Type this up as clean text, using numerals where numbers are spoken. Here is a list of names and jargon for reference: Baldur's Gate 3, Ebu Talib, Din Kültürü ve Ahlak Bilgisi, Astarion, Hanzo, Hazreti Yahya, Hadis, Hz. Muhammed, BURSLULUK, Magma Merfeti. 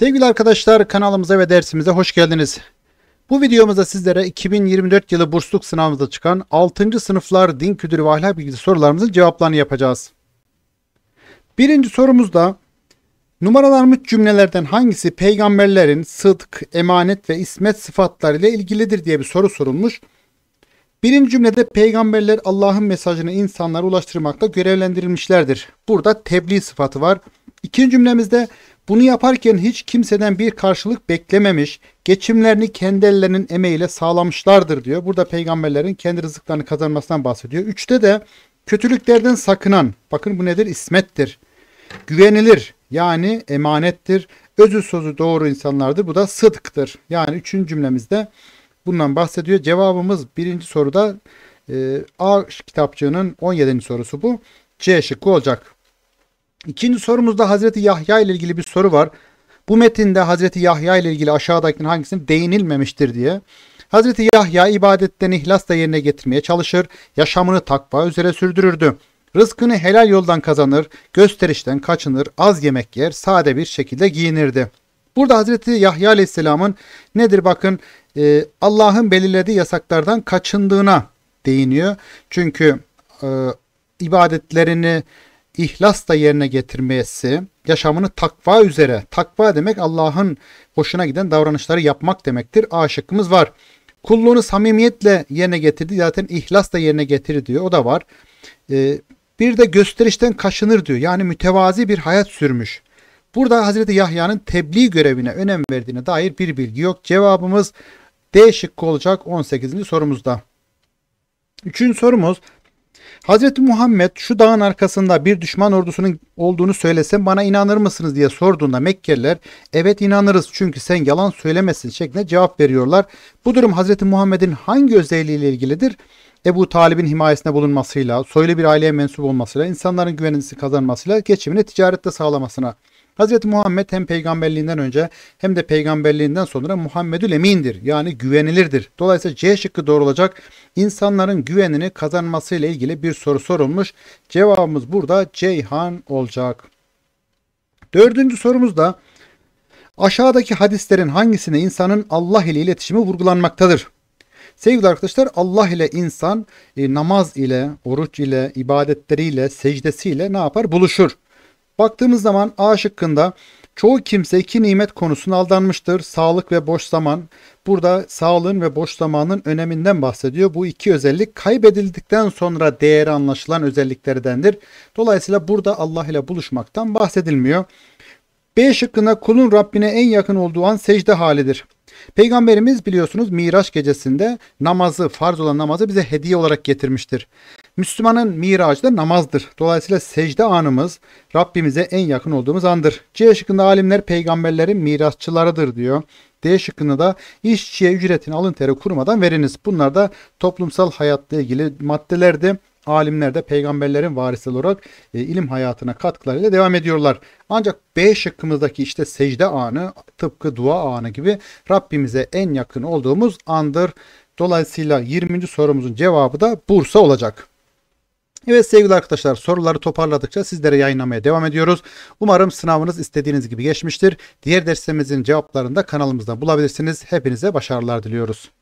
Sevgili arkadaşlar, kanalımıza ve dersimize hoş geldiniz. Bu videomuzda sizlere 2024 yılı bursluluk sınavımızda çıkan 6. sınıflar Din Kültürü ve Ahlak Bilgisi sorularımızın cevaplarını yapacağız. Birinci sorumuzda numaralanmış cümlelerden hangisi peygamberlerin sıdk, emanet ve ismet sıfatlarıyla ilgilidir diye bir soru sorulmuş. Birinci cümlede peygamberler Allah'ın mesajını insanlara ulaştırmakla görevlendirilmişlerdir. Burada tebliğ sıfatı var. İkinci cümlemizde bunu yaparken hiç kimseden bir karşılık beklememiş, geçimlerini kendi ellerinin emeğiyle sağlamışlardır diyor. Burada peygamberlerin kendi rızıklarını kazanmasından bahsediyor. Üçte de kötülüklerden sakınan, bakın bu nedir? İsmettir. Güvenilir, yani emanettir. Özü sözü doğru insanlardır. Bu da sıdktır. Yani üçüncü cümlemizde bundan bahsediyor. Cevabımız birinci soruda A kitapçığının 17. sorusu bu. C şıkkı olacak. İkinci sorumuzda Hazreti Yahya ile ilgili bir soru var. Bu metinde Hazreti Yahya ile ilgili aşağıdakinin hangisine değinilmemiştir diye. Hazreti Yahya ibadetlerini ihlasla yerine getirmeye çalışır, yaşamını takva üzere sürdürürdü. Rızkını helal yoldan kazanır, gösterişten kaçınır, az yemek yer, sade bir şekilde giyinirdi. Burada Hazreti Yahya Aleyhisselam'ın nedir bakın Allah'ın belirlediği yasaklardan kaçındığına değiniyor. Çünkü ibadetlerini ihlasla yerine getirmesi, yaşamını takva üzere. Takva demek Allah'ın hoşuna giden davranışları yapmak demektir. A şıkkımız var. Kulluğunu samimiyetle yerine getirdi. Zaten ihlasla yerine getirdi diyor. O da var. Bir de gösterişten kaçınır diyor. Yani mütevazi bir hayat sürmüş. Burada Hazreti Yahya'nın tebliğ görevine önem verdiğine dair bir bilgi yok. Cevabımız D şıkkı olacak 18. sorumuzda. 3. sorumuz. Hz. Muhammed şu dağın arkasında bir düşman ordusunun olduğunu söylesem bana inanır mısınız diye sorduğunda Mekkeliler evet inanırız çünkü sen yalan söylemesin şeklinde cevap veriyorlar. Bu durum Hz. Muhammed'in hangi özelliğiyle ilgilidir? Ebu Talib'in himayesinde bulunmasıyla, soylu bir aileye mensup olmasıyla, insanların güvenini kazanmasıyla, geçimini ticarette sağlamasına. Hz. Muhammed hem peygamberliğinden önce hem de peygamberliğinden sonra Muhammedül Emin'dir. Yani güvenilirdir. Dolayısıyla C şıkkı doğru olacak. İnsanların güvenini kazanmasıyla ilgili bir soru sorulmuş. Cevabımız burada Ceyhan olacak. 4. sorumuzda aşağıdaki hadislerin hangisinde insanın Allah ile iletişimi vurgulanmaktadır? Sevgili arkadaşlar, Allah ile insan namaz ile, oruç ile, ibadetleriyle, secdesiyle ne yapar? Buluşur. Baktığımız zaman A şıkkında çoğu kimse iki nimet konusuna aldanmıştır. Sağlık ve boş zaman. Burada sağlığın ve boş zamanın öneminden bahsediyor. Bu iki özellik kaybedildikten sonra değeri anlaşılan özelliklerdendir. Dolayısıyla burada Allah ile buluşmaktan bahsedilmiyor. B şıkkında kulun Rabbine en yakın olduğu an secde halidir. Peygamberimiz biliyorsunuz Miraç gecesinde namazı, farz olan namazı bize hediye olarak getirmiştir. Müslümanın miracı da namazdır. Dolayısıyla secde anımız Rabbimize en yakın olduğumuz andır. C şıkkında alimler peygamberlerin mirasçılarıdır diyor. D şıkkında da işçiye ücretini alın teri kurumadan veriniz. Bunlar da toplumsal hayatla ilgili maddelerdi. Alimler de peygamberlerin varisi olarak ilim hayatına katkılarıyla devam ediyorlar. Ancak B şıkkımızdaki işte secde anı tıpkı dua anı gibi Rabbimize en yakın olduğumuz andır. Dolayısıyla 20. sorumuzun cevabı da Bursa olacak. Evet sevgili arkadaşlar, soruları toparladıkça sizlere yayınlamaya devam ediyoruz. Umarım sınavınız istediğiniz gibi geçmiştir. Diğer derslerimizin cevaplarını da kanalımızdan bulabilirsiniz. Hepinize başarılar diliyoruz.